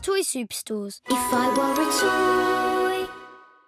Toy Superstores. If I were a toy.